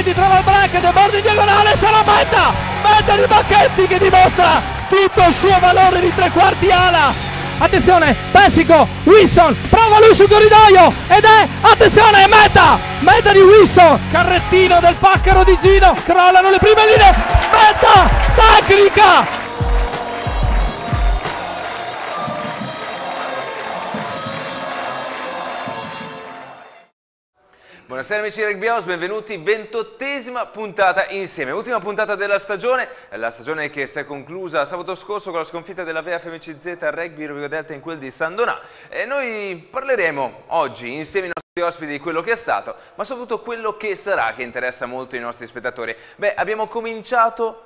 Bacchetti trova il bracket, bordo in diagonale, sarà meta, meta di Bacchetti che dimostra tutto il suo valore di tre quarti ala. Attenzione, Persico, Wilson, prova lui sul corridoio ed è, attenzione, meta, meta di Wilson, carrettino del Paccaro di Gino, crollano le prime linee, meta, tecnica. Buonasera amici rugbyos, benvenuti, 28ª puntata insieme, ultima puntata della stagione, la stagione che si è conclusa sabato scorso con la sconfitta della VFMCZ al Rugby Rovigo Delta in quel di San Donà, e noi parleremo oggi insieme ai nostri ospiti di quello che è stato, ma soprattutto quello che sarà, che interessa molto i nostri spettatori. Beh, abbiamo cominciato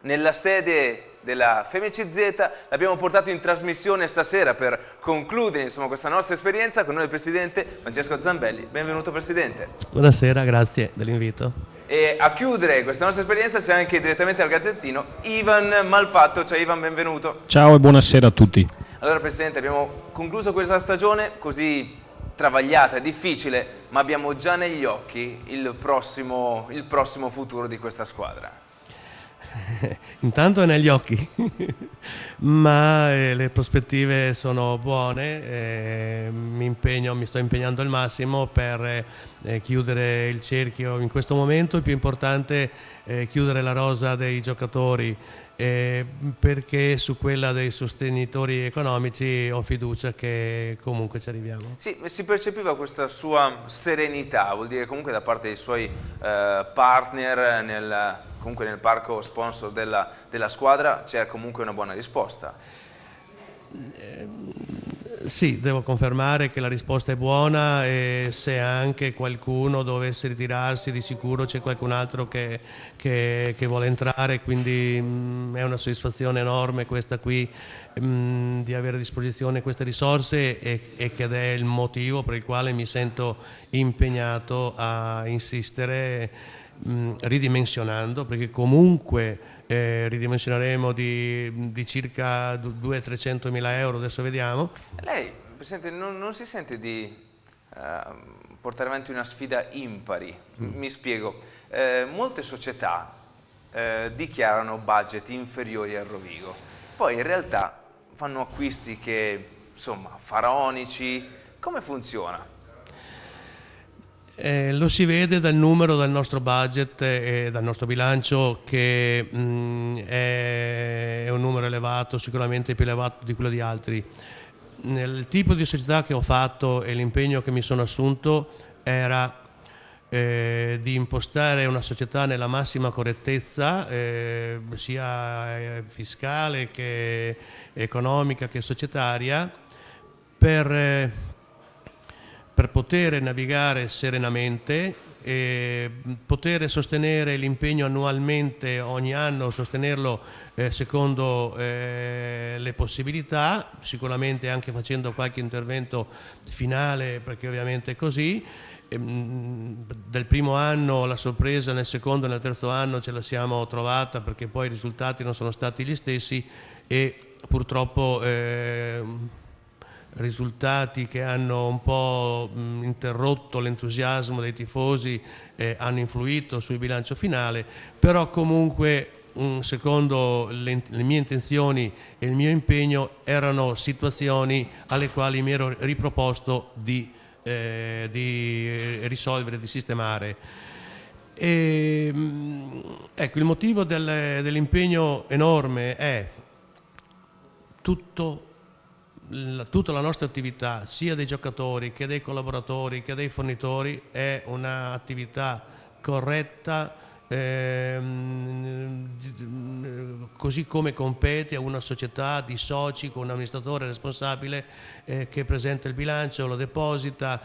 nella sede della Femi-CZ, l'abbiamo portato in trasmissione stasera per concludere insomma questa nostra esperienza. Con noi il presidente Francesco Zambelli. Benvenuto presidente. Buonasera, grazie dell'invito. E a chiudere questa nostra esperienza c'è anche direttamente al Gazzettino Ivan Malfatto. Ciao Ivan, benvenuto. Ciao e buonasera a tutti. Allora presidente, abbiamo concluso questa stagione così travagliata, difficile, ma abbiamo già negli occhi il prossimo futuro di questa squadra. Intanto è negli occhi, ma le prospettive sono buone, mi sto impegnando al massimo per chiudere il cerchio. In questo momento è più importante chiudere la rosa dei giocatori, perché su quella dei sostenitori economici ho fiducia che comunque ci arriviamo. Sì, si percepiva questa sua serenità, vuol dire comunque da parte dei suoi partner comunque nel parco sponsor della squadra c'è comunque una buona risposta. Sì, devo confermare che la risposta è buona, e se anche qualcuno dovesse ritirarsi di sicuro c'è qualcun altro che vuole entrare, quindi è una soddisfazione enorme questa qui, di avere a disposizione queste risorse, e che è il motivo per il quale mi sento impegnato a insistere ridimensionando, perché comunque ridimensioneremo di circa 200-300 mila euro, adesso vediamo. Lei, Presidente, non si sente di portare avanti una sfida impari? Mi spiego, molte società dichiarano budget inferiori al Rovigo, poi in realtà fanno acquisti che, insomma, faraonici. Come funziona? Lo si vede dal numero del nostro budget e dal nostro bilancio, che è un numero elevato, sicuramente più elevato di quello di altri. Il tipo di società che ho fatto e l'impegno che mi sono assunto era di impostare una società nella massima correttezza, sia fiscale che economica che societaria, per poter navigare serenamente e poter sostenere l'impegno annualmente, ogni anno sostenerlo secondo le possibilità, sicuramente anche facendo qualche intervento finale, perché ovviamente è così. Del primo anno la sorpresa, nel secondo e nel terzo anno ce la siamo trovata, perché poi i risultati non sono stati gli stessi, e purtroppo risultati che hanno un po' interrotto l'entusiasmo dei tifosi, hanno influito sul bilancio finale, però comunque secondo le mie intenzioni e il mio impegno erano situazioni alle quali mi ero riproposto di risolvere, di sistemare. E, ecco, il motivo dell'impegno enorme è tutta la nostra attività, sia dei giocatori che dei collaboratori che dei fornitori, è un'attività corretta, così come compete a una società di soci con un amministratore responsabile che presenta il bilancio, lo deposita,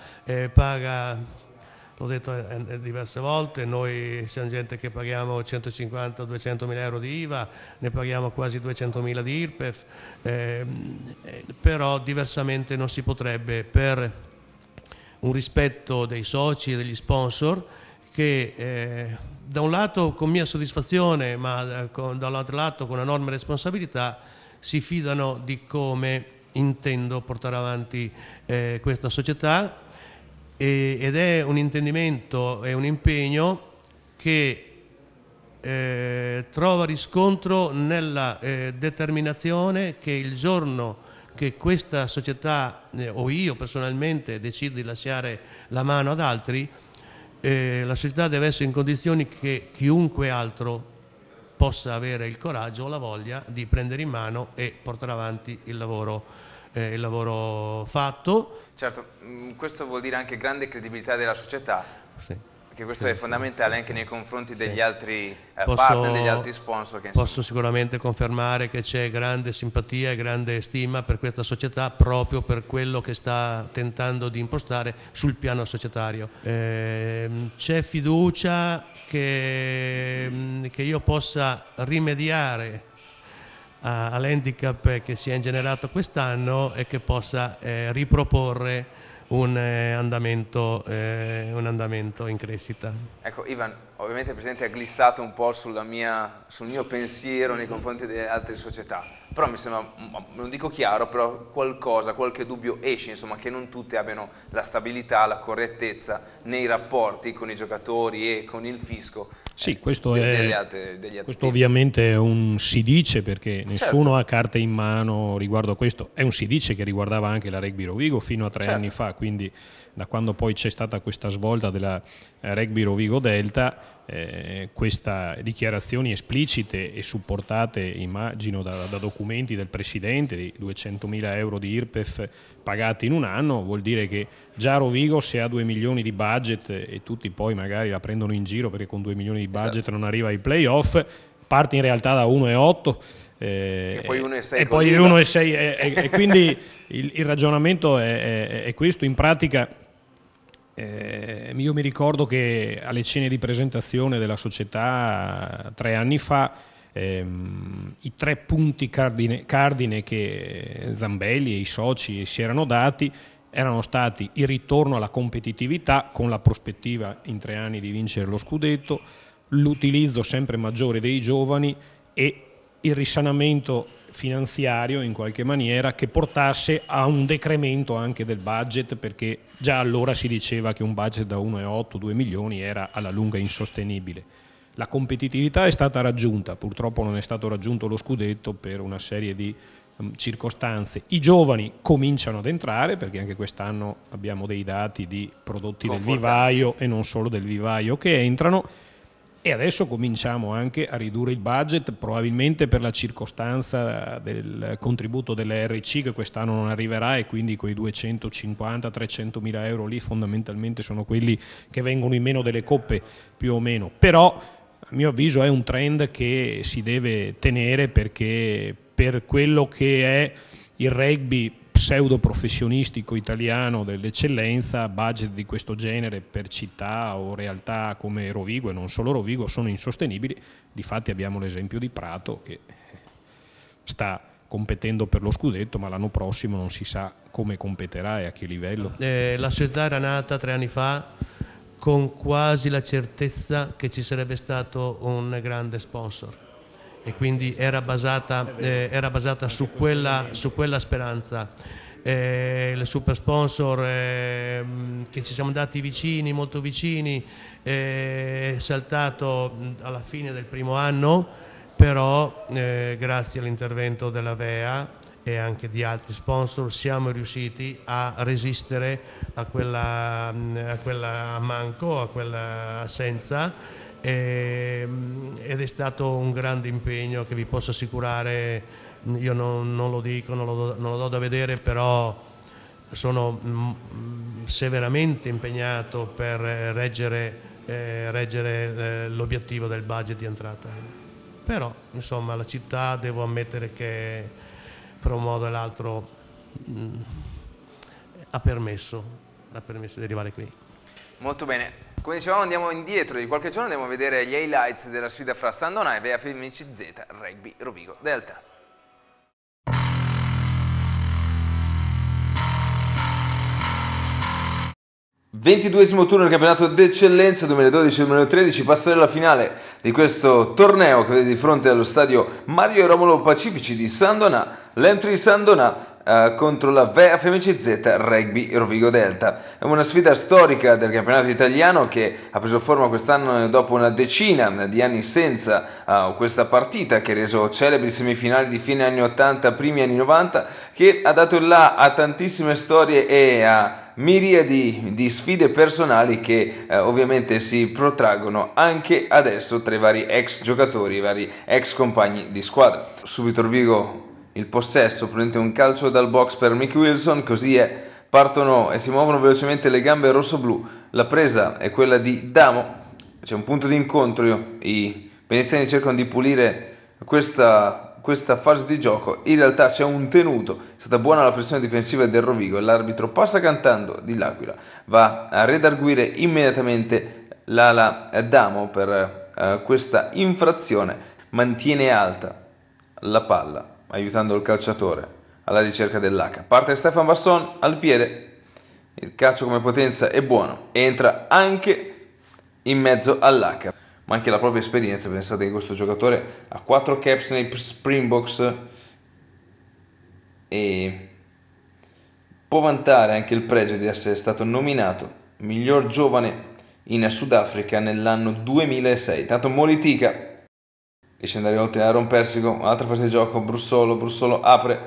paga. L'ho detto diverse volte, noi siamo gente che paghiamo 150-200 mila euro di IVA, ne paghiamo quasi 200 mila di IRPEF, però diversamente non si potrebbe, per un rispetto dei soci e degli sponsor che da un lato con mia soddisfazione, ma dall'altro lato con enorme responsabilità, si fidano di come intendo portare avanti questa società. Ed è un intendimento e un impegno che trova riscontro nella determinazione che il giorno che questa società o io personalmente decido di lasciare la mano ad altri, la società deve essere in condizioni che chiunque altro possa avere il coraggio o la voglia di prendere in mano e portare avanti il lavoro fatto. Certo, questo vuol dire anche grande credibilità della società, sì, perché questo sì, è fondamentale, sì, anche nei confronti degli altri partner, degli altri sponsor. Che posso sicuramente confermare che c'è grande simpatia e grande stima per questa società proprio per quello che sta tentando di impostare sul piano societario. C'è fiducia che io possa rimediare all'handicap che si è ingenerato quest'anno e che possa riproporre un andamento in crescita. Ecco Ivan, ovviamente il Presidente ha glissato un po' sul mio pensiero nei confronti delle altre società, però mi sembra, non dico chiaro, però qualcosa, qualche dubbio esce, insomma, che non tutte abbiano la stabilità, la correttezza nei rapporti con i giocatori e con il fisco. Sì, questo, questo ovviamente è un si dice, perché nessuno, certo, ha carte in mano riguardo a questo. È un si dice che riguardava anche la Rugby Rovigo fino a tre, certo, anni fa, quindi da quando poi c'è stata questa svolta della Rugby Rovigo Delta, queste dichiarazioni esplicite e supportate, immagino, da documenti del Presidente di 200.000 euro di IRPEF pagati in un anno, vuol dire che già Rovigo, se ha 2 milioni di budget e tutti poi magari la prendono in giro perché con 2 milioni di budget, esatto, non arriva ai playoff, parte in realtà da 1,8 e poi 1,6 e quindi il ragionamento è questo in pratica. Io mi ricordo che alle cene di presentazione della società 3 anni fa i 3 punti cardine che Zambelli e i soci si erano dati erano stati il ritorno alla competitività con la prospettiva in 3 anni di vincere lo scudetto, l'utilizzo sempre maggiore dei giovani e il risanamento finanziario in qualche maniera che portasse a un decremento anche del budget, perché già allora si diceva che un budget da 1,8-2 milioni era alla lunga insostenibile. La competitività è stata raggiunta, purtroppo non è stato raggiunto lo scudetto per una serie di circostanze. I giovani cominciano ad entrare, perché anche quest'anno abbiamo dei dati di prodotti del vivaio e non solo del vivaio che entrano. E adesso cominciamo anche a ridurre il budget, probabilmente per la circostanza del contributo dell'RC che quest'anno non arriverà, e quindi quei 250-300 mila euro lì fondamentalmente sono quelli che vengono in meno delle coppe, più o meno. Però a mio avviso è un trend che si deve tenere, perché per quello che è il rugby pseudo professionistico italiano dell'eccellenza, budget di questo genere per città o realtà come Rovigo e non solo Rovigo sono insostenibili. Difatti abbiamo l'esempio di Prato che sta competendo per lo scudetto, ma l'anno prossimo non si sa come competerà e a che livello. La società era nata 3 anni fa con quasi la certezza che ci sarebbe stato un grande sponsor e quindi era basata su quella speranza. Il super sponsor che ci siamo andati vicini, molto vicini, è saltato alla fine del primo anno, però grazie all'intervento della VEA e anche di altri sponsor siamo riusciti a resistere a quella manco, a quella assenza, ed è stato un grande impegno che vi posso assicurare. Io non lo dico, non lo do da vedere, però sono severamente impegnato per reggere l'obiettivo del budget di entrata. Però insomma la città, devo ammettere che per un modo o l'altro ha permesso di arrivare qui. Molto bene. Come dicevamo, andiamo indietro di qualche giorno, andiamo a vedere gli highlights della sfida fra San Donà e VFMCZ Rugby Rovigo Delta. Ventiduesimo turno del campionato d'eccellenza 2012-2013, passerà alla finale di questo torneo che vede di fronte allo stadio Mario e Romolo Pacifici di San Donà l'Entry San Donà contro la VFMCZ Rugby Rovigo Delta. È una sfida storica del campionato italiano che ha preso forma quest'anno dopo una decina di anni senza questa partita, che ha reso celebri semifinali di fine anni 80, primi anni 90, che ha dato il là a tantissime storie e a miriadi di sfide personali che ovviamente si protraggono anche adesso tra i vari ex giocatori, i vari ex compagni di squadra. Subito Rovigo il possesso, prende un calcio dal box per Mick Wilson, così è, partono e si muovono velocemente le gambe rosso-blu, la presa è quella di Damo, c'è un punto di incontro, i veneziani cercano di pulire questa fase di gioco, in realtà c'è un tenuto, è stata buona la pressione difensiva del Rovigo e l'arbitro passa cantando di L'Aquila, va a redarguire immediatamente l'ala Damo per questa infrazione, mantiene alta la palla aiutando il calciatore alla ricerca dell'H, parte Stefan Basson al piede, il calcio come potenza è buono, entra anche in mezzo all'H, ma anche la propria esperienza, pensate che questo giocatore ha 4 caps nei Springboks e può vantare anche il pregio di essere stato nominato miglior giovane in Sudafrica nell'anno 2006, tanto Molitica riesce ad andare oltre Aaron Persico, un'altra fase di gioco, Brussolo apre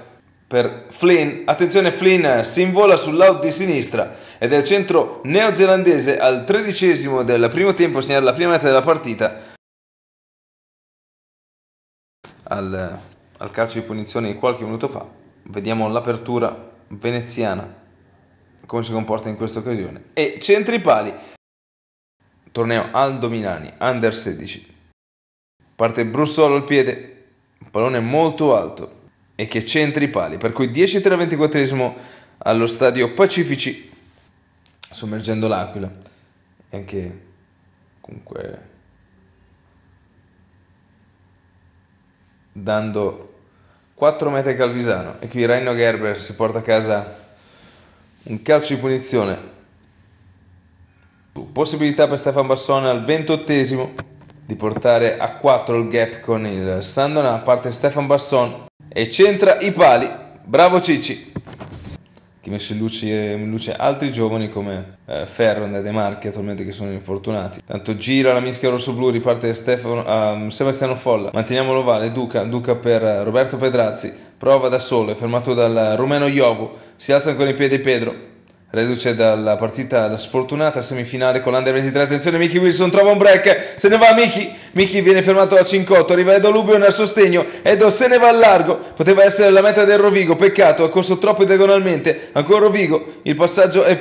per Flynn, attenzione Flynn si invola sull'out di sinistra ed è il centro neozelandese al 13° del primo tempo a segnare la prima meta della partita. Al calcio di punizione di qualche minuto fa vediamo l'apertura veneziana come si comporta in questa occasione e centri pali, torneo Aldo Milani under 16, parte Brussolo al piede, un pallone molto alto e che centri i pali, per cui 10-24 allo stadio Pacifici, sommergendo l'Aquila, e anche comunque dando 4 metri a Calvisano, e qui Raino Gerber si porta a casa un calcio di punizione, possibilità per Stefan Basson al 28° di portare a 4 il gap con il San Donà, parte Stefan Basson e centra i pali, bravo Cicci, che ha messo in luce altri giovani come Ferro e De Marchi attualmente che sono infortunati, tanto gira la mischia rosso-blu, riparte Sebastiano Folla, manteniamo l'ovale, Duca per Roberto Pedrazzi, prova da solo, è fermato dal rumeno Iovu, si alza ancora in piedi Pedro, reduce dalla partita la sfortunata semifinale con l'Under 23, attenzione Mickey Wilson trova un break, se ne va Mickey viene fermato a 5-8, arriva Edo Lubio nel sostegno, Edo se ne va al largo, poteva essere la meta del Rovigo, peccato, ha corso troppo diagonalmente, ancora Rovigo, il passaggio è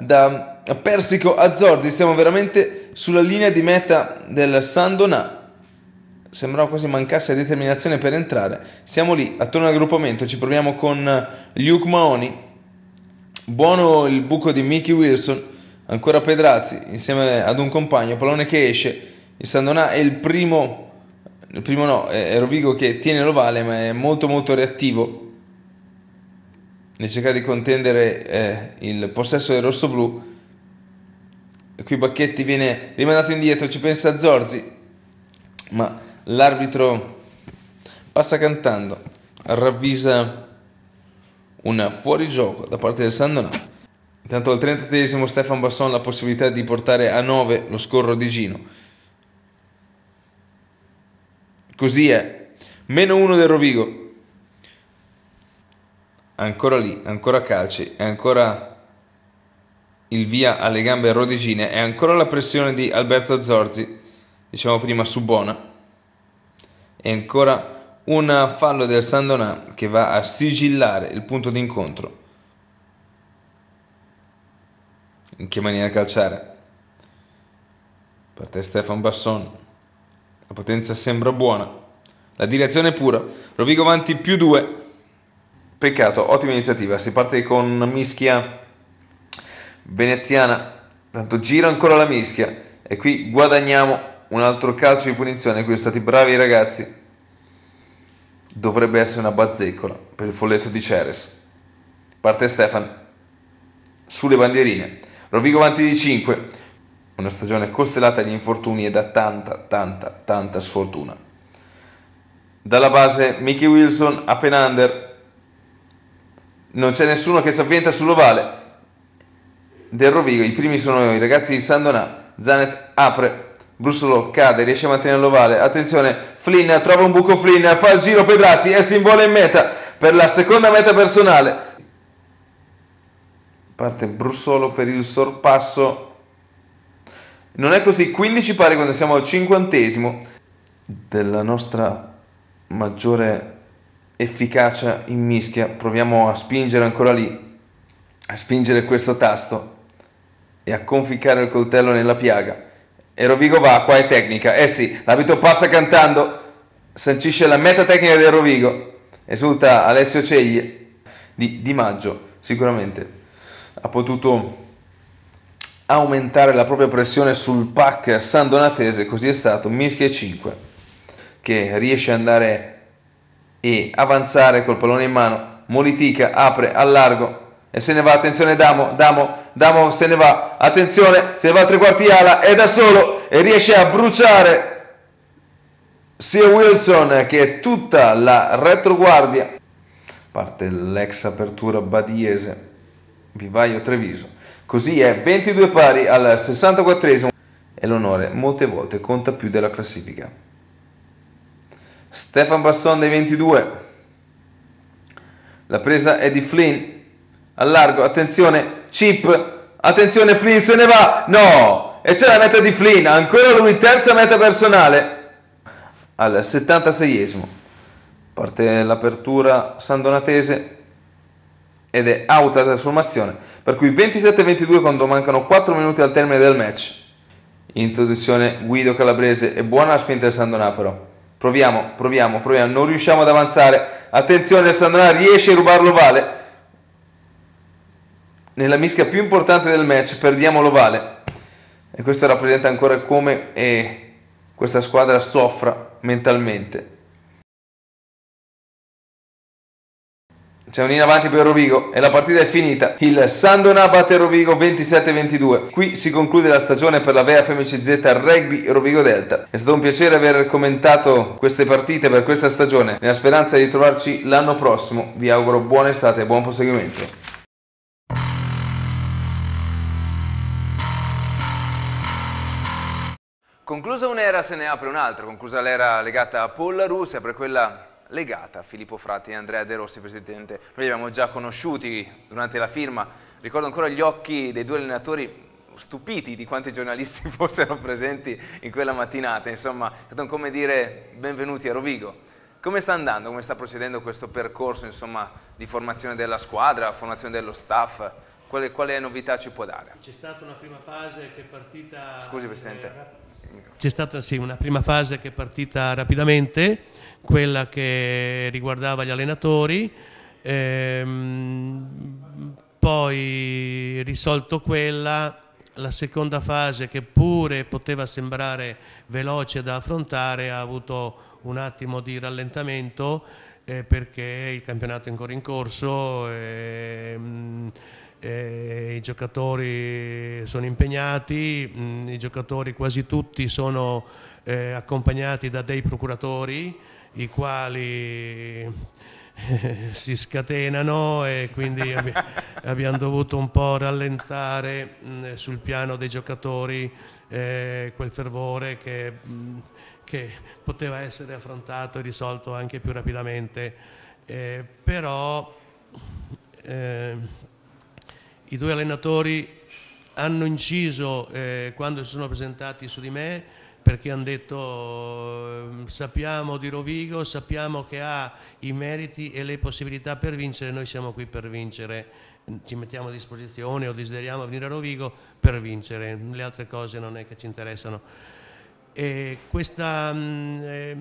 da Persico a Zorzi, siamo veramente sulla linea di meta del San Donà, sembrava quasi mancasse determinazione per entrare, siamo lì, attorno al gruppamento, ci proviamo con Luke Mahoney, buono il buco di Mickey Wilson, ancora Pedrazzi insieme ad un compagno, pallone che esce, il San Donà è è Rovigo che tiene l'ovale ma è molto reattivo nel cercare di contendere il possesso del rossoblù, e qui Bacchetti viene rimandato indietro, ci pensa Zorzi ma l'arbitro passa cantando, ravvisa un fuorigioco da parte del San Donà. Intanto al 33° Stefan Basson la possibilità di portare a 9 lo scorro di Gino. Così è. -1 del Rovigo. Ancora lì, ancora calci, è ancora il via alle gambe rodigine, è ancora la pressione di Alberto Zorzi, diciamo prima su Bona. E ancora un fallo del San Donà che va a sigillare il punto d'incontro. In che maniera calciare? Parte Stefan Basson. La potenza sembra buona. La direzione è pura. Rovigo avanti +2. Peccato, ottima iniziativa. Si parte con una mischia veneziana. Tanto gira ancora la mischia. E qui guadagniamo un altro calcio di punizione. Qui sono stati bravi i ragazzi. Dovrebbe essere una bazzeccola per il folletto di Ceres. Parte Stefan sulle bandierine. Rovigo avanti di 5. Una stagione costellata di infortuni e da tanta sfortuna. Dalla base Mickey Wilson, up and under. non c'è nessuno che si avvienta sull'ovale del Rovigo, i primi sono i ragazzi di San Donà. Zanet apre, Brussolo cade, riesce a mantenere l'ovale, attenzione, Flynn trova un buco, Flynn fa il giro Pedrazzi e si invola in meta per la seconda meta personale. Parte Brussolo per il sorpasso, non è così, 15 pari quando siamo al 50° della nostra maggiore efficacia in mischia. Proviamo a spingere ancora lì, a spingere questo tasto e a conficcare il coltello nella piaga, e Rovigo va, qua è tecnica, eh sì, l'abito passa cantando, sancisce la meta tecnica del Rovigo, esulta Alessio Cegli. Di Maggio sicuramente ha potuto aumentare la propria pressione sul pack sandonatese, così è stato, mischia 5 che riesce ad andare e avanzare col pallone in mano. Molitica apre al largo e se ne va, attenzione Damo se ne va, attenzione, se ne va a tre quarti ala, è da solo e riesce a bruciare sia Wilson che tutta la retroguardia. Parte l'ex apertura Badiese, vivaio Treviso, così è 22 pari al 64° e l'onore molte volte conta più della classifica. Stefan Basson dei 22, la presa è di Flynn al largo, attenzione chip, attenzione Flynn se ne va, no, e c'è la meta di Flynn, ancora lui, terza meta personale al 76°. Parte l'apertura sandonatese ed è out la trasformazione, per cui 27-22 quando mancano 4 minuti al termine del match. Introduzione Guido Calabrese, e buona la spinta del San Donà però, proviamo, non riusciamo ad avanzare, attenzione il San Donà riesce a rubarlo l'ovale, nella mischia più importante del match perdiamo l'ovale, e questo rappresenta ancora come questa squadra soffra mentalmente. C'è un in avanti per Rovigo e la partita è finita. Il San Donà batte Rovigo 27-22. Qui si conclude la stagione per la VFMCZ Rugby Rovigo Delta. È stato un piacere aver commentato queste partite per questa stagione. Nella speranza di ritrovarci l'anno prossimo, vi auguro buona estate e buon proseguimento. Conclusa un'era se ne apre un'altra, conclusa l'era legata a Polarussia, per quella legata a Filippo Fratti e Andrea De Rossi, presidente. Noi li abbiamo già conosciuti durante la firma, ricordo ancora gli occhi dei due allenatori stupiti di quanti giornalisti fossero presenti in quella mattinata, insomma, è stato come dire benvenuti a Rovigo. Come sta andando, come sta procedendo questo percorso, insomma, di formazione della squadra, formazione dello staff? Quale novità ci può dare? C'è stata una prima fase che è partita... Scusi Presidente. C'è stata sì, una prima fase che è partita rapidamente, quella che riguardava gli allenatori, poi risolto quella, la seconda fase che pure poteva sembrare veloce da affrontare ha avuto un attimo di rallentamento perché il campionato è ancora in corso, i giocatori sono impegnati, i giocatori quasi tutti sono accompagnati da dei procuratori i quali si scatenano e quindi abbiamo dovuto un po' rallentare sul piano dei giocatori quel fervore che poteva essere affrontato e risolto anche più rapidamente, però i due allenatori hanno inciso quando si sono presentati su di me, perché hanno detto sappiamo di Rovigo, sappiamo che ha i meriti e le possibilità per vincere, noi siamo qui per vincere, ci mettiamo a disposizione o desideriamo venire a Rovigo per vincere, le altre cose non è che ci interessano. E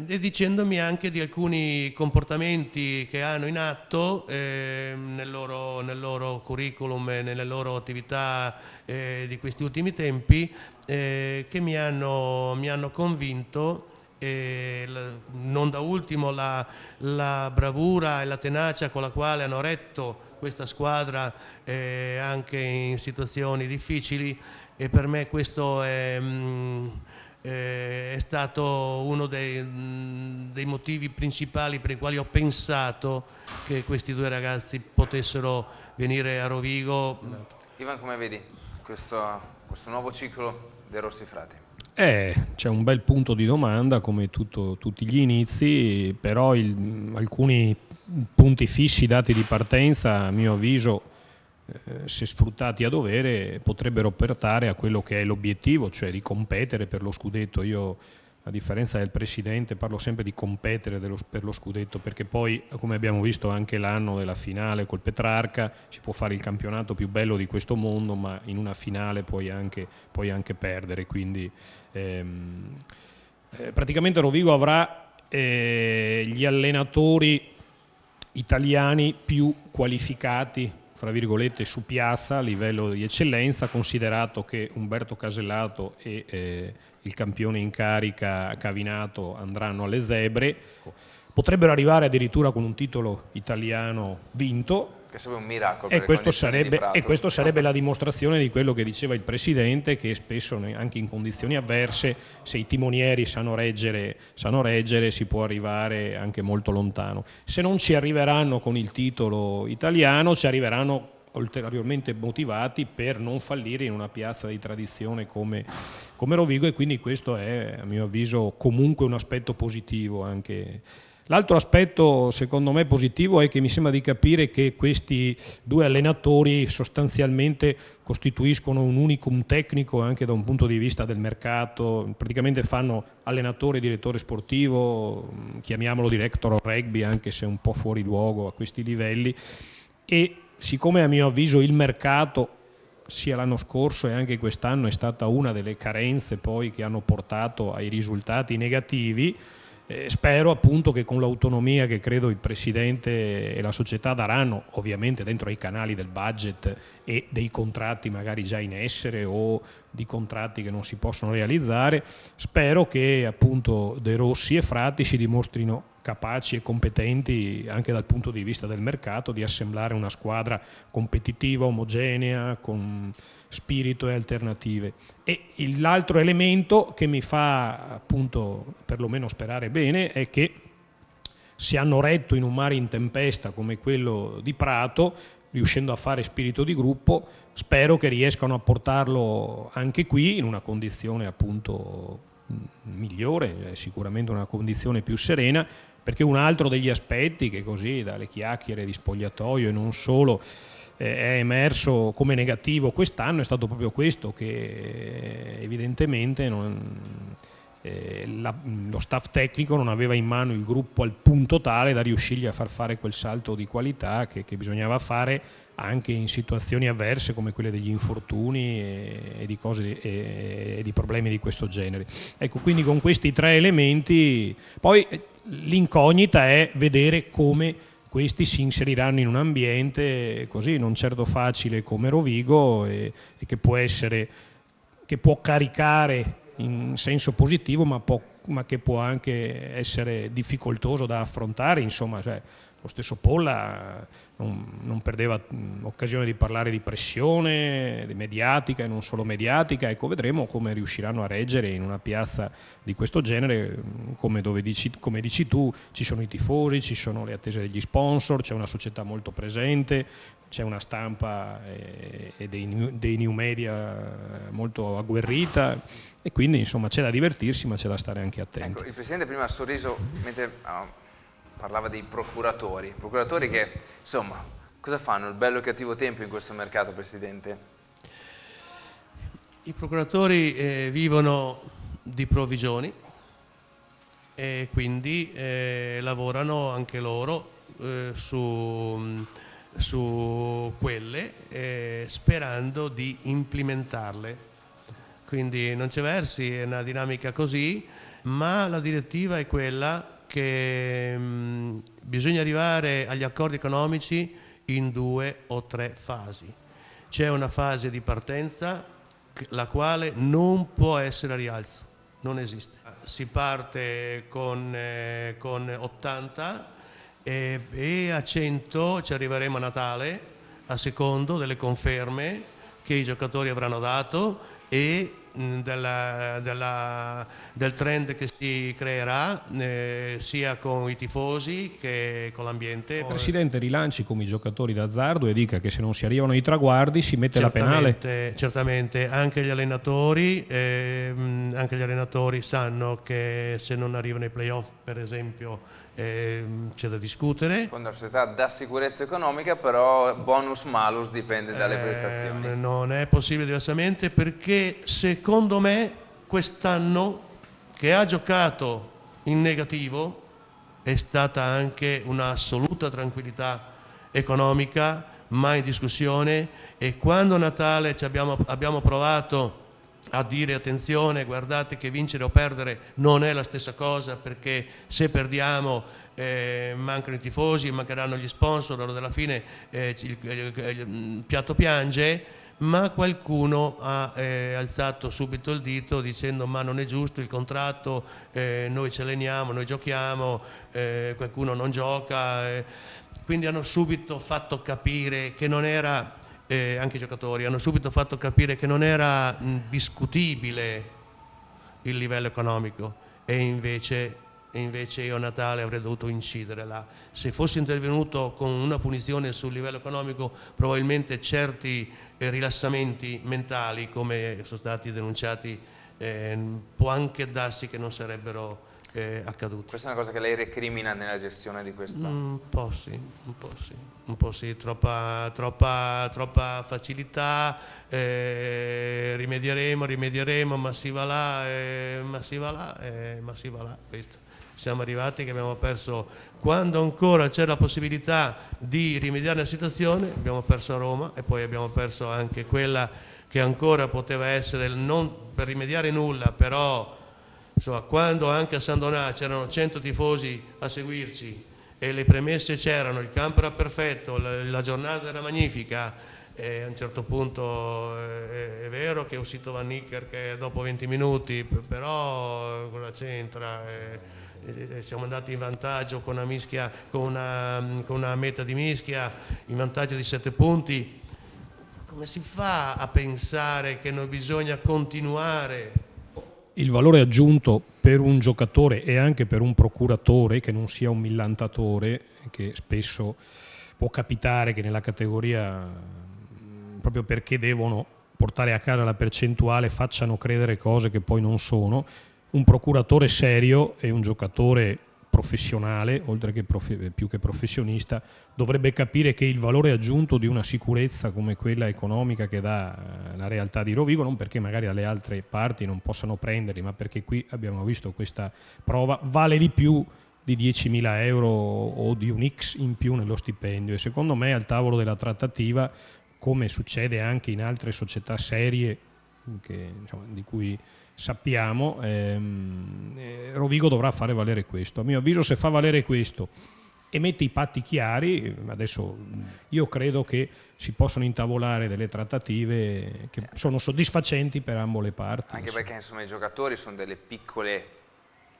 dicendomi anche di alcuni comportamenti che hanno in atto nel loro curriculum e nelle loro attività di questi ultimi tempi che mi hanno convinto, non da ultimo la bravura e la tenacia con la quale hanno retto questa squadra anche in situazioni difficili, e per me questo è è stato uno dei motivi principali per i quali ho pensato che questi due ragazzi potessero venire a Rovigo. Ivan, come vedi questo nuovo ciclo dei Rossi Frati? C'è un bel punto di domanda come tutti gli inizi, però alcuni punti fissi dati di partenza, a mio avviso, se sfruttati a dovere, potrebbero portare a quello che è l'obiettivo, cioè di competere per lo scudetto. Io, a differenza del Presidente, parlo sempre di competere per lo scudetto, perché poi, come abbiamo visto anche l'anno della finale col Petrarca, si può fare il campionato più bello di questo mondo, ma in una finale puoi anche perdere. Quindi praticamente Rovigo avrà gli allenatori italiani più qualificati, fra virgolette, su piazza a livello di eccellenza, considerato che Umberto Casellato e il campione in carica Cavinato andranno alle Zebre. Potrebbero arrivare addirittura con un titolo italiano vinto, che sarebbe un miracolo, e questo sarebbe la dimostrazione di quello che diceva il Presidente, che spesso anche in condizioni avverse, se i timonieri sanno reggere, si può arrivare anche molto lontano. Se non ci arriveranno con il titolo italiano, ci arriveranno ulteriormente motivati per non fallire in una piazza di tradizione come Rovigo, e quindi questo è, a mio avviso, comunque un aspetto positivo anche. L'altro aspetto, secondo me, positivo è che mi sembra di capire che questi due allenatori sostanzialmente costituiscono un unicum tecnico anche da un punto di vista del mercato. Praticamente fanno allenatore, direttore sportivo, chiamiamolo director rugby, anche se un po' fuori luogo a questi livelli. E siccome, a mio avviso, il mercato, sia l'anno scorso e anche quest'anno, è stata una delle carenze poi che hanno portato ai risultati negativi, spero appunto che con l'autonomia che credo il Presidente e la società daranno, ovviamente dentro ai canali del budget e dei contratti magari già in essere o di contratti che non si possono realizzare, spero che appunto De Rossi e Frati si dimostrino capaci e competenti anche dal punto di vista del mercato di assemblare una squadra competitiva, omogenea, con spirito e alternative. E l'altro elemento che mi fa appunto perlomeno sperare bene è che se hanno retto in un mare in tempesta come quello di Prato, riuscendo a fare spirito di gruppo, spero che riescano a portarlo anche qui in una condizione appunto migliore, sicuramente una condizione più serena, perché un altro degli aspetti che così dalle chiacchiere di spogliatoio e non solo è emerso come negativo quest'anno è stato proprio questo, che evidentemente lo staff tecnico non aveva in mano il gruppo al punto tale da riuscirgli a far fare quel salto di qualità che bisognava fare anche in situazioni avverse come quelle degli infortuni e di problemi di questo genere. Ecco, quindi con questi tre elementi, poi l'incognita è vedere come questi si inseriranno in un ambiente così non certo facile come Rovigo e che può caricare in senso positivo, ma che può anche essere difficoltoso da affrontare. Insomma, cioè, lo stesso Polla non perdeva occasione di parlare di pressione, di mediatica e non solo mediatica. Ecco, vedremo come riusciranno a reggere in una piazza di questo genere, come dici tu, ci sono i tifosi, ci sono le attese degli sponsor, c'è una società molto presente, c'è una stampa e dei new media molto agguerrita, e quindi insomma c'è da divertirsi, ma c'è da stare anche attenti. Ecco, il Presidente prima ha sorriso mentre parlava dei procuratori che, insomma, cosa fanno il bello e cattivo tempo in questo mercato, Presidente? I procuratori vivono di provvigioni e quindi lavorano anche loro su quelle, sperando di implementarle, quindi non c'è versi, è una dinamica così, ma la direttiva è quella che bisogna arrivare agli accordi economici in 2 o 3 fasi. C'è una fase di partenza, la quale non può essere a rialzo, non esiste. Si parte con 80 e a 100 ci arriveremo a Natale, a secondo delle conferme che i giocatori avranno dato e del trend che si creerà sia con i tifosi che con l'ambiente. Il Presidente rilanci come i giocatori d'azzardo e dica che se non si arrivano ai traguardi si mette la penale. Certamente, anche gli allenatori sanno che se non arrivano ai playoff, per esempio, c'è da discutere. Quando la società dà sicurezza economica, però bonus malus dipende dalle prestazioni. Non è possibile diversamente, perché secondo me quest'anno, che ha giocato in negativo, è stata anche un'assoluta tranquillità economica mai in discussione. E quando a Natale abbiamo provato a dire attenzione, guardate che vincere o perdere non è la stessa cosa, perché se perdiamo mancano i tifosi, mancheranno gli sponsor, allora alla fine il piatto piange. Ma qualcuno ha alzato subito il dito dicendo ma non è giusto il contratto, noi ce leniamo, noi giochiamo, qualcuno non gioca, quindi hanno subito fatto capire che non era... anche i giocatori hanno subito fatto capire che non era discutibile il livello economico, e invece io a Natale avrei dovuto incidere là. Se fossi intervenuto con una punizione sul livello economico, probabilmente certi rilassamenti mentali, come sono stati denunciati, può anche darsi che non sarebbero accaduti. Questa è una cosa che lei recrimina nella gestione di questa? Un po' sì, troppa facilità, rimedieremo, ma si va là. Questo. Siamo arrivati che abbiamo perso, quando ancora c'era la possibilità di rimediare la situazione, abbiamo perso a Roma e poi abbiamo perso anche quella che ancora poteva essere, non per rimediare nulla, però insomma, quando anche a San Donà c'erano 100 tifosi a seguirci, e le premesse c'erano, il campo era perfetto, la giornata era magnifica, e a un certo punto è vero che è uscito Van Nicker che dopo 20 minuti, però cosa c'entra? Siamo andati in vantaggio con una meta di mischia, in vantaggio di 7 punti. Come si fa a pensare che non bisogna continuare? Il valore aggiunto per un giocatore e anche per un procuratore che non sia un millantatore, che spesso può capitare che nella categoria, proprio perché devono portare a casa la percentuale, facciano credere cose che poi non sono. Un procuratore serio e un giocatore professionale, oltre che più che professionista, dovrebbe capire che il valore aggiunto di una sicurezza come quella economica che dà la realtà di Rovigo, non perché magari dalle altre parti non possano prenderli, ma perché qui abbiamo visto questa prova, vale di più di 10.000 euro o di un X in più nello stipendio. E secondo me al tavolo della trattativa, come succede anche in altre società serie che, insomma, di cui sappiamo, Rovigo dovrà fare valere questo. A mio avviso, se fa valere questo e mette i patti chiari, adesso io credo che si possono intavolare delle trattative che sono soddisfacenti per ambo le parti. Anche perché insomma i giocatori sono delle piccole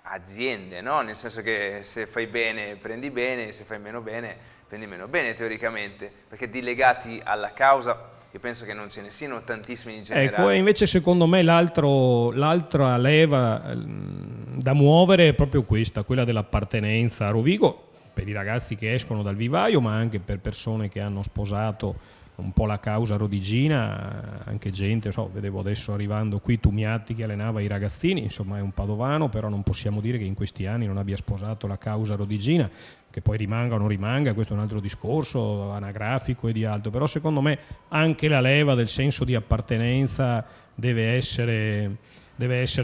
aziende, no? Nel senso che se fai bene prendi bene, se fai meno bene prendi meno bene teoricamente, perché dilegati alla causa io penso che non ce ne siano tantissimi in generale. Ecco, e invece secondo me l'altra leva da muovere è proprio questa, quella dell'appartenenza a Rovigo, per i ragazzi che escono dal vivaio, ma anche per persone che hanno sposato un po' la causa rodigina, anche gente, vedevo adesso arrivando qui Tumiatti che allenava i ragazzini, insomma è un padovano, però non possiamo dire che in questi anni non abbia sposato la causa rodigina, che poi rimanga o non rimanga, questo è un altro discorso anagrafico e di altro, però secondo me anche la leva del senso di appartenenza deve essere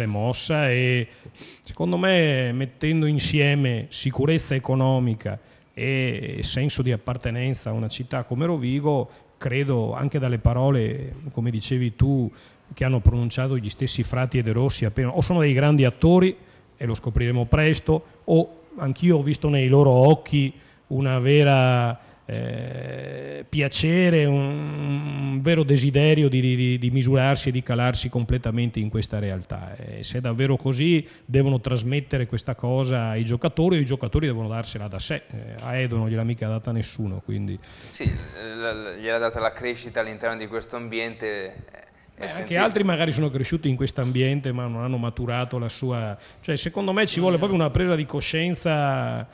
mossa, e secondo me mettendo insieme sicurezza economica e senso di appartenenza a una città come Rovigo, credo anche dalle parole, come dicevi tu, che hanno pronunciato gli stessi Fratti e De Rossi appena, o sono dei grandi attori e lo scopriremo presto, o anch'io ho visto nei loro occhi una vera piacere, un vero desiderio di misurarsi e di calarsi completamente in questa realtà, e se è davvero così devono trasmettere questa cosa ai giocatori, o i giocatori devono darsela da sé. A Edo non gliel'ha mica data nessuno, quindi sì, gliel'ha data la crescita all'interno di questo ambiente Anche altri magari sono cresciuti in questo ambiente ma non hanno maturato la sua... Cioè, secondo me ci vuole proprio una presa di coscienza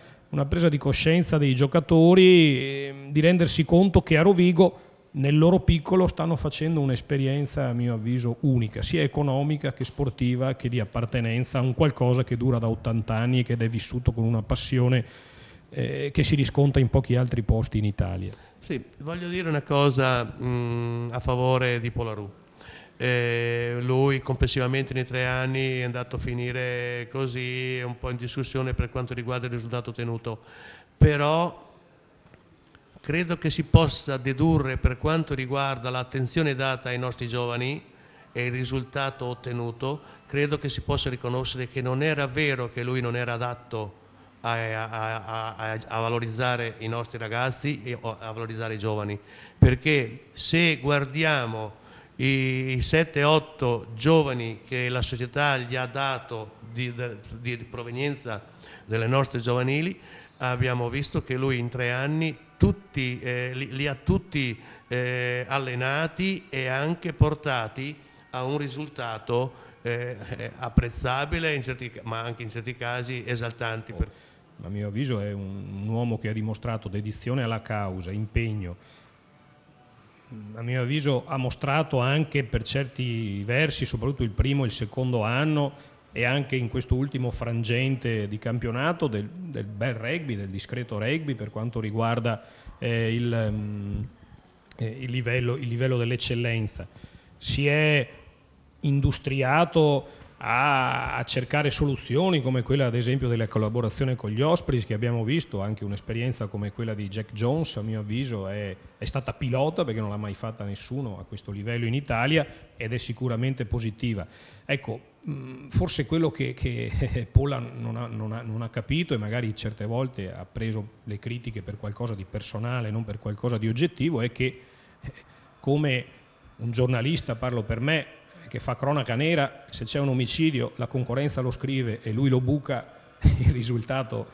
dei giocatori, di rendersi conto che a Rovigo nel loro piccolo stanno facendo un'esperienza a mio avviso unica, sia economica che sportiva che di appartenenza a un qualcosa che dura da 80 anni e che è vissuto con una passione che si riscontra in pochi altri posti in Italia. Sì, voglio dire una cosa a favore di Polarù. Lui complessivamente nei 3 anni è andato a finire così, un po' in discussione per quanto riguarda il risultato ottenuto, però credo che si possa dedurre per quanto riguarda l'attenzione data ai nostri giovani e il risultato ottenuto, credo che si possa riconoscere che non era vero che lui non era adatto a valorizzare i nostri ragazzi e a valorizzare i giovani, perché se guardiamo i 7-8 giovani che la società gli ha dato di provenienza delle nostre giovanili, abbiamo visto che lui in 3 anni tutti, li ha tutti allenati e anche portati a un risultato apprezzabile, ma anche in certi casi esaltanti. A mio avviso è un uomo che ha dimostrato dedizione alla causa, impegno. A mio avviso ha mostrato anche per certi versi, soprattutto il primo e il secondo anno e anche in questo ultimo frangente di campionato, del bel rugby, del discreto rugby per quanto riguarda il livello dell'eccellenza. Si è industriato a cercare soluzioni come quella ad esempio della collaborazione con gli Ospreys che abbiamo visto, anche un'esperienza come quella di Jack Jones a mio avviso è stata pilota perché non l'ha mai fatta nessuno a questo livello in Italia ed è sicuramente positiva. Ecco, forse quello che Pola non ha capito e magari certe volte ha preso le critiche per qualcosa di personale, non per qualcosa di oggettivo, è che come un giornalista, parlo per me, che fa cronaca nera, se c'è un omicidio la concorrenza lo scrive e lui lo buca, il risultato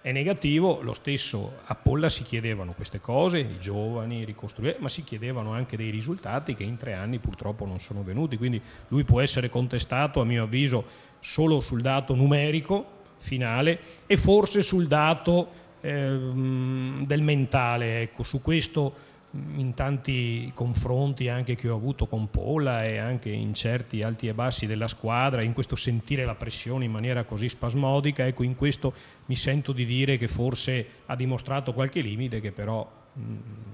è negativo. Lo stesso a Polla si chiedevano queste cose, i giovani ricostruire, ma si chiedevano anche dei risultati che in 3 anni purtroppo non sono venuti, quindi lui può essere contestato a mio avviso solo sul dato numerico finale e forse sul dato del mentale. Ecco, su questo in tanti confronti anche che ho avuto con Pola e anche in certi alti e bassi della squadra, in questo sentire la pressione in maniera così spasmodica, ecco, in questo mi sento di dire che forse ha dimostrato qualche limite che però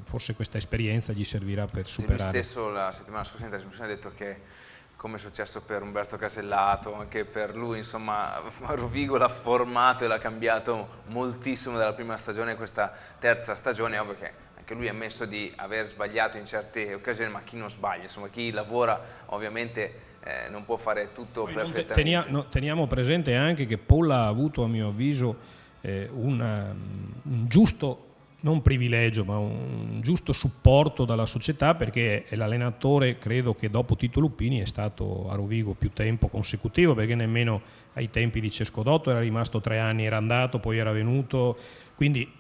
forse questa esperienza gli servirà per superare. Lui stesso la settimana scorsa in trasmissione ha detto che, come è successo per Umberto Casellato, anche per lui, insomma, Rovigo l'ha formato e l'ha cambiato moltissimo dalla prima stagione a questa terza stagione. Ovvio che anche lui ha ammesso di aver sbagliato in certe occasioni, ma chi non sbaglia, insomma, chi lavora ovviamente non può fare tutto perfettamente. Teniamo presente anche che Polla ha avuto a mio avviso un giusto, non privilegio, ma un giusto supporto dalla società, perché è l'allenatore, credo, che dopo Tito Luppini è stato a Rovigo più tempo consecutivo, perché nemmeno ai tempi di Cescodotto era rimasto 3 anni, era andato, poi era venuto, quindi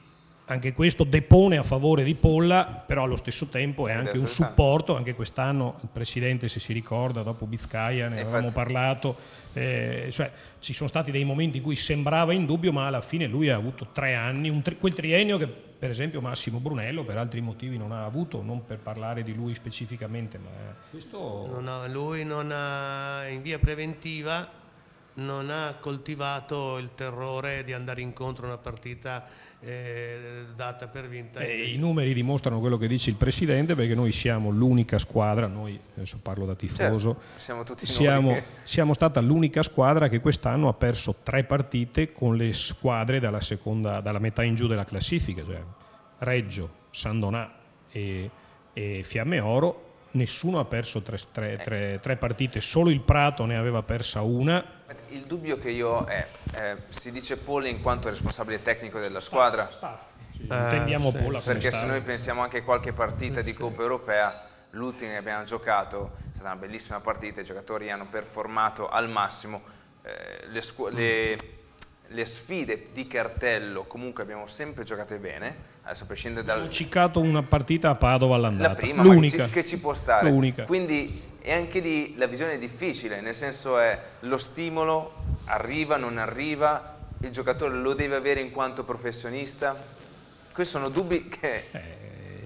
anche questo depone a favore di Polla, però allo stesso tempo è anche un supporto. Anche quest'anno il Presidente, se si ricorda, dopo Biscaia ne avevamo parlato, cioè, ci sono stati dei momenti in cui sembrava in dubbio, ma alla fine lui ha avuto 3 anni, quel triennio che per esempio Massimo Brunello per altri motivi non ha avuto, non per parlare di lui specificamente, ma questo... lui non ha, in via preventiva, non ha coltivato il terrore di andare incontro a una partita data per vinta. I numeri dimostrano quello che dice il Presidente, perché noi siamo l'unica squadra, noi adesso parlo da tifoso, certo, siamo stata l'unica squadra che quest'anno ha perso 3 partite con le squadre dalla metà in giù della classifica, cioè Reggio, San Donà e Fiamme Oro. Nessuno ha perso 3 partite, solo il Prato ne aveva persa una. Il dubbio che io ho è, si dice Polla in quanto responsabile tecnico della squadra. Intendiamo Polla come staff. Perché se noi pensiamo anche a qualche partita di Coppa Europea, l'ultima che abbiamo giocato è stata una bellissima partita, i giocatori hanno performato al massimo, le sfide di cartello comunque abbiamo sempre giocate bene. Adesso prescindere dal... Ho cicato una partita a Padova all'andata, l'unica che ci può stare, quindi e anche lì la visione è difficile, nel senso è lo stimolo, arriva, non arriva, il giocatore lo deve avere in quanto professionista, questi sono dubbi che...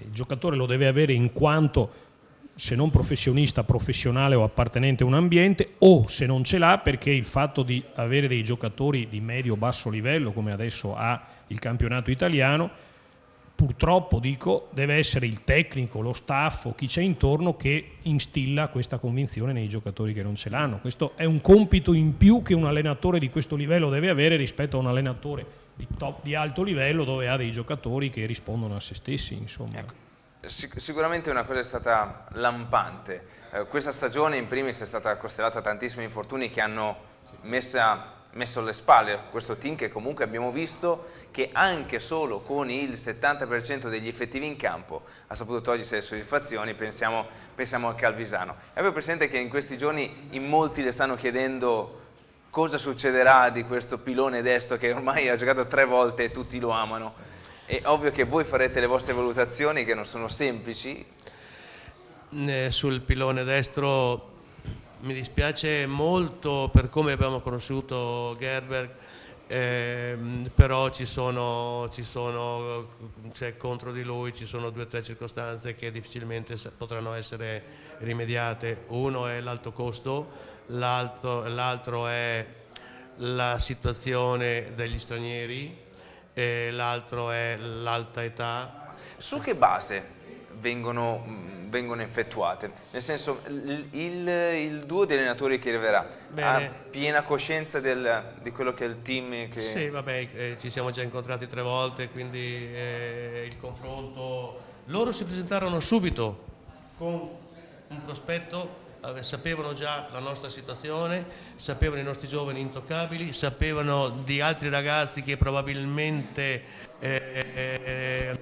il giocatore lo deve avere in quanto, se non professionista, professionale o appartenente a un ambiente, o se non ce l'ha, perché il fatto di avere dei giocatori di medio-basso livello, come adesso ha il campionato italiano, purtroppo, dico, deve essere il tecnico, lo staff o chi c'è intorno che instilla questa convinzione nei giocatori che non ce l'hanno. Questo è un compito in più che un allenatore di questo livello deve avere rispetto a un allenatore di top, di alto livello, dove ha dei giocatori che rispondono a se stessi, insomma. Ecco. Sicuramente una cosa è stata lampante, questa stagione in primis è stata costellata tantissimi infortuni che hanno messo alle spalle questo team, che comunque abbiamo visto che anche solo con il 70% degli effettivi in campo ha saputo togliersi le soddisfazioni, pensiamo a Calvisano. È vero, Presidente, che in questi giorni in molti le stanno chiedendo cosa succederà di questo pilone destro che ormai ha giocato 3 volte e tutti lo amano. È ovvio che voi farete le vostre valutazioni, che non sono semplici. Sul pilone destro mi dispiace molto per come abbiamo conosciuto Gerberg, però c'è contro di lui, ci sono 2 o 3 circostanze che difficilmente potranno essere rimediate. Uno è l'alto costo, l'altro è la situazione degli stranieri, l'altro è l'alta età. Su che base vengono effettuate? Nel senso, il duo di allenatori che arriverà ha piena coscienza di quello che è il team? Che... Sì, vabbè, ci siamo già incontrati 3 volte, quindi il confronto... Loro si presentarono subito con un prospetto, sapevano già la nostra situazione, sapevano i nostri giovani intoccabili, sapevano di altri ragazzi che probabilmente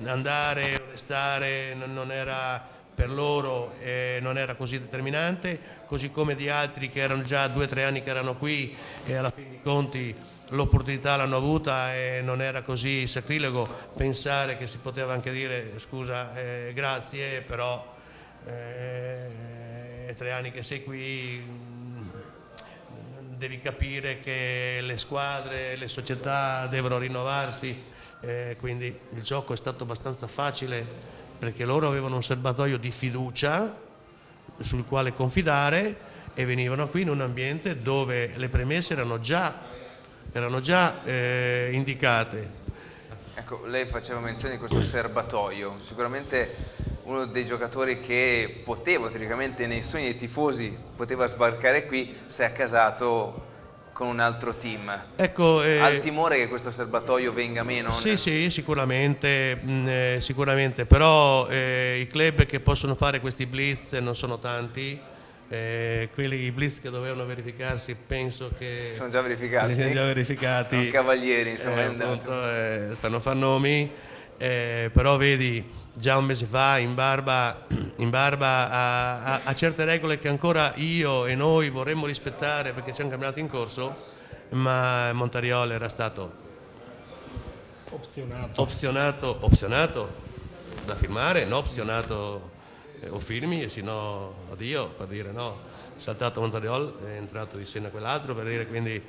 andare o restare non era per loro, non era così determinante, così come di altri che erano già 2 o 3 anni che erano qui e alla fine dei conti l'opportunità l'hanno avuta e non era così sacrilego pensare che si poteva anche dire scusa, grazie, però... 3 anni che sei qui, devi capire che le squadre, le società devono rinnovarsi, quindi il gioco è stato abbastanza facile perché loro avevano un serbatoio di fiducia sul quale confidare e venivano qui in un ambiente dove le premesse erano già indicate. Ecco, lei faceva menzione di questo serbatoio, sicuramente uno dei giocatori che poteva teoricamente nei sogni dei tifosi poteva sbarcare qui, si è accasato con un altro team. Ecco, al timore che questo serbatoio venga meno? Sì, sì, sicuramente, però i club che possono fare questi blitz non sono tanti, quelli blitz che dovevano verificarsi penso che sono già verificati, sono cavalieri, insomma, appunto, stanno a far nomi, però vedi, già un mese fa in barba a certe regole che ancora io e noi vorremmo rispettare perché c'è un campionato in corso, ma Montariol era stato opzionato da firmare, no, opzionato o firmi e se no addio, per dire, no, saltato Montariol, è entrato di sena quell'altro, per dire, quindi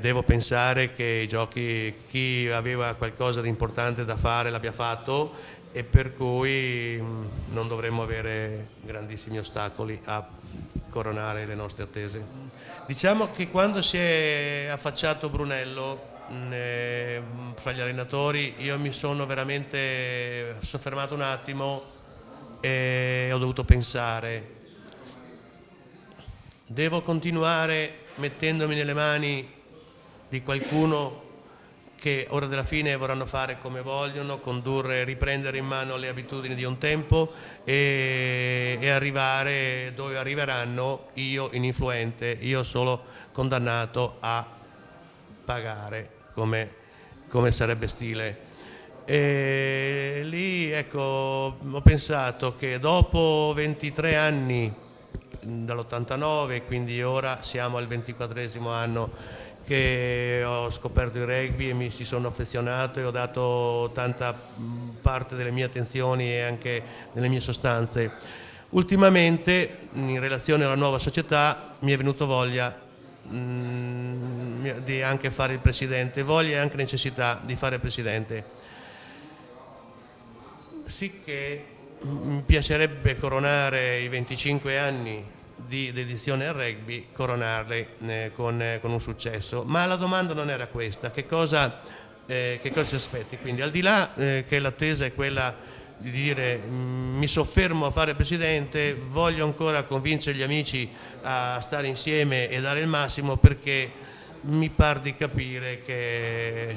devo pensare che i giochi, chi aveva qualcosa di importante da fare l'abbia fatto e per cui non dovremmo avere grandissimi ostacoli a coronare le nostre attese. Diciamo che quando si è affacciato Brunello fra gli allenatori io mi sono veramente soffermato un attimo e ho dovuto pensare, devo continuare mettendomi nelle mani di qualcuno che ora della fine vorranno fare come vogliono, condurre, riprendere in mano le abitudini di un tempo e arrivare dove arriveranno, io ininfluente, io solo condannato a pagare come sarebbe stile. E lì, ecco, ho pensato che dopo 23 anni dall'89, quindi ora siamo al 24esimo anno che ho scoperto il rugby e mi ci sono affezionato e ho dato tanta parte delle mie attenzioni e anche delle mie sostanze. Ultimamente, in relazione alla nuova società, mi è venuto voglia di anche fare il presidente, voglia e anche necessità di fare il presidente, sicché mi piacerebbe coronare i 25 anni di dedizione al rugby, coronarli con un successo. Ma la domanda non era questa, che cosa ci aspetti? Quindi, al di là che l'attesa è quella di dire mi soffermo a fare presidente, voglio ancora convincere gli amici a stare insieme e dare il massimo, perché mi par di capire che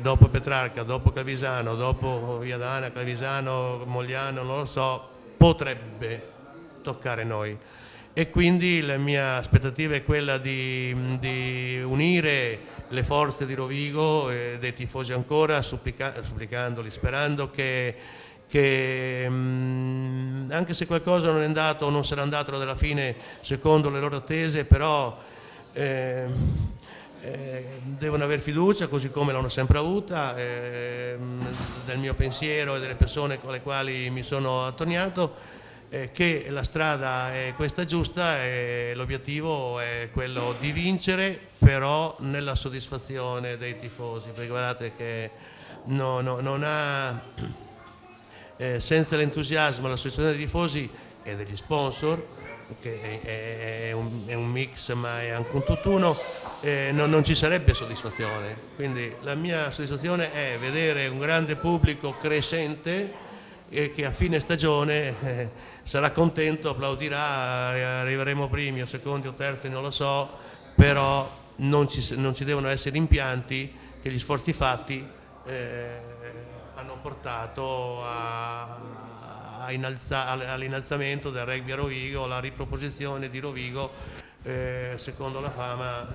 dopo Petrarca, dopo Calvisano, dopo Viadana, Calvisano, Mogliano, non lo so, potrebbe toccare noi. E quindi la mia aspettativa è quella di unire le forze di Rovigo e dei tifosi ancora, supplicandoli, sperando che anche se qualcosa non è andato o non sarà andato alla fine secondo le loro attese, però devono aver fiducia, così come l'hanno sempre avuta, del mio pensiero e delle persone con le quali mi sono attorniato, che la strada è questa giusta e l'obiettivo è quello di vincere, però nella soddisfazione dei tifosi, perché guardate che non ha, senza l'entusiasmo, la soddisfazione dei tifosi e degli sponsor, che è un mix ma è anche un tutt'uno, non ci sarebbe soddisfazione. Quindi la mia soddisfazione è vedere un grande pubblico crescente e che a fine stagione sarà contento, applaudirà, arriveremo primi o secondi o terzi, non lo so, però non ci devono essere rimpianti, che gli sforzi fatti hanno portato all'innalzamento del rugby a Rovigo, alla riproposizione di Rovigo secondo la fama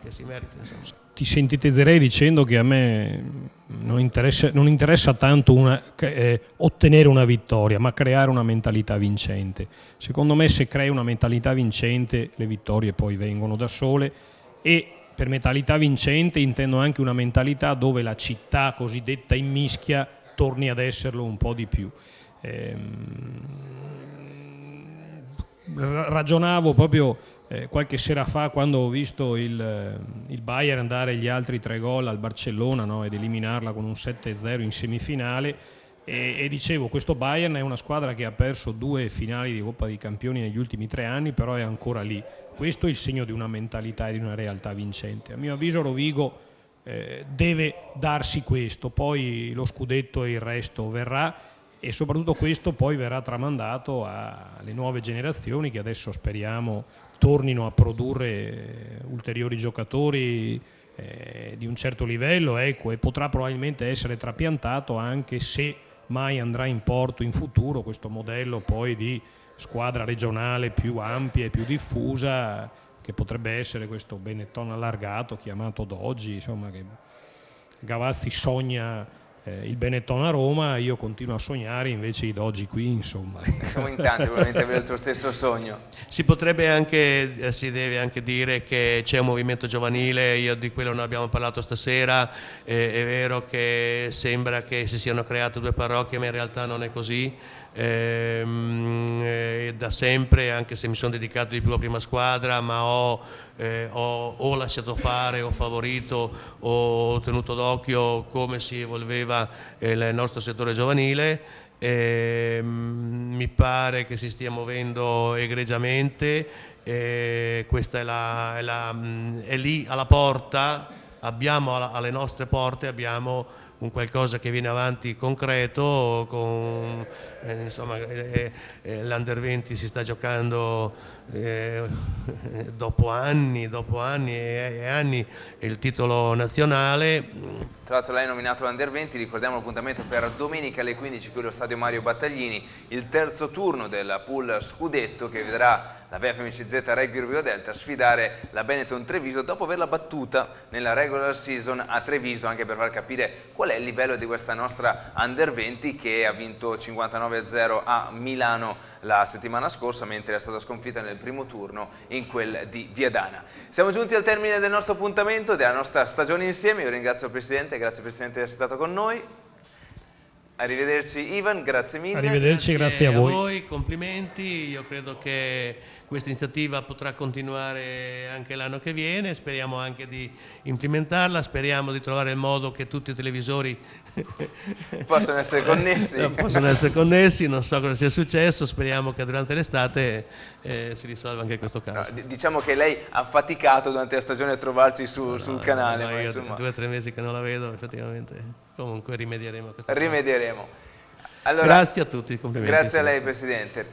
che si merita. Ti sintetizzerei dicendo che a me non interessa tanto ottenere una vittoria, ma creare una mentalità vincente. Secondo me, se crei una mentalità vincente, le vittorie poi vengono da sole. E per mentalità vincente intendo anche una mentalità dove la città cosiddetta in mischia torni ad esserlo un po' di più. Ragionavo proprio qualche sera fa, quando ho visto il Bayern dare gli altri 3 gol al Barcellona, no, ed eliminarla con un 7-0 in semifinale, e dicevo, questo Bayern è una squadra che ha perso 2 finali di Coppa dei Campioni negli ultimi 3 anni, però è ancora lì. Questo è il segno di una mentalità e di una realtà vincente. A mio avviso Rovigo deve darsi questo, poi lo scudetto e il resto verrà. E soprattutto questo poi verrà tramandato alle nuove generazioni, che adesso speriamo tornino a produrre ulteriori giocatori di un certo livello, ecco, e potrà probabilmente essere trapiantato, anche se mai andrà in porto in futuro, questo modello poi di squadra regionale più ampia e più diffusa, che potrebbe essere questo Benetton allargato chiamato d'oggi, insomma, che Gavazzi sogna il Benetton a Roma, io continuo a sognare invece i Doggi qui, insomma. Siamo in tanti, probabilmente avere il tuo stesso sogno. Si potrebbe anche, si deve anche dire che c'è un movimento giovanile, io di quello ne abbiamo parlato stasera, è vero che sembra che si siano create 2 parrocchie, ma in realtà non è così. Da sempre, anche se mi sono dedicato di più alla prima squadra, ma ho lasciato fare, ho favorito, ho tenuto d'occhio come si evolveva il nostro settore giovanile. Mi pare che si stia muovendo egregiamente, questa è lì alla porta, abbiamo alle nostre porte, abbiamo un qualcosa che viene avanti concreto, con insomma l'Under 20 si sta giocando dopo anni e anni il titolo nazionale. Tra l'altro lei ha nominato l'Under 20, ricordiamo l'appuntamento per domenica alle 15 qui allo stadio Mario Battaglini, il terzo turno della pool scudetto, che vedrà la VFMCZ Rugby Rovigo Delta sfidare la Benetton Treviso dopo averla battuta nella regular season a Treviso, anche per far capire qual è il livello di questa nostra Under 20, che ha vinto 59-0 a Milano la settimana scorsa, mentre è stata sconfitta nel primo turno in quel di Viadana. Siamo giunti al termine del nostro appuntamento, della nostra stagione insieme. Io ringrazio il Presidente, grazie Presidente di essere stato con noi. Arrivederci Ivan, grazie mille. Arrivederci, grazie a voi. Complimenti, io credo che questa iniziativa potrà continuare anche l'anno che viene, speriamo anche di implementarla, speriamo di trovare il modo che tutti i televisori possano essere connessi. Non so cosa sia successo, speriamo che durante l'estate si risolva anche questo caso. No, diciamo che lei ha faticato durante la stagione a trovarci sul canale. Ma io 2 o 3 mesi che non la vedo, effettivamente. Comunque rimedieremo a questa cosa. Allora, grazie a tutti, complimenti. Grazie a lei Presidente.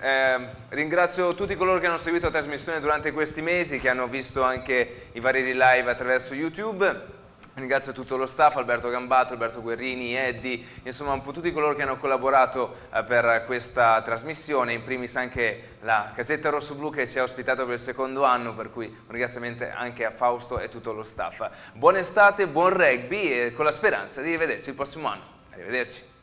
Ringrazio tutti coloro che hanno seguito la trasmissione durante questi mesi, che hanno visto anche i vari live attraverso YouTube. Ringrazio tutto lo staff, Alberto Gambato, Alberto Guerrini, Eddi, insomma un po' tutti coloro che hanno collaborato per questa trasmissione, in primis anche la Casetta Rosso-Blu che ci ha ospitato per il secondo anno, per cui un ringraziamento anche a Fausto e tutto lo staff. Buona estate, buon rugby e con la speranza di rivederci il prossimo anno. Arrivederci.